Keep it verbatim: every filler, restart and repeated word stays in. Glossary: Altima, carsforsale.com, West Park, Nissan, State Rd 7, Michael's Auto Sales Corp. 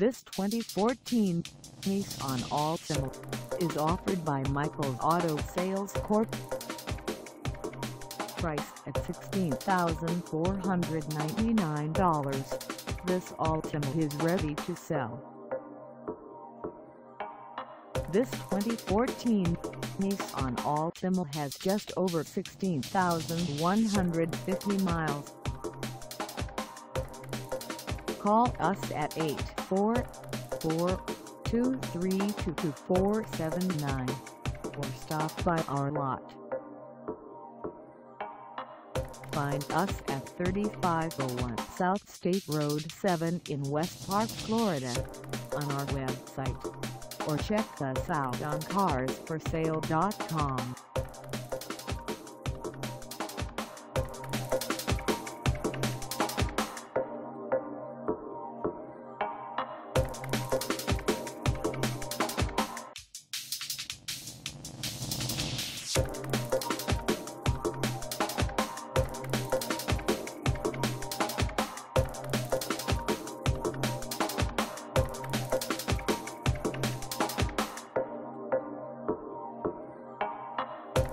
This twenty fourteen Nissan Altima is offered by Michael's Auto Sales Corp. Priced at sixteen thousand four hundred ninety-nine dollars, this Altima is ready to sell. This twenty fourteen Nissan Altima has just over sixteen thousand one hundred fifty miles. Call us at eight four four, two three two, two four seven nine or stop by our lot. Find us at thirty-five oh one South State Road seven in West Park, Florida on our website, or check us out on cars for sale dot com.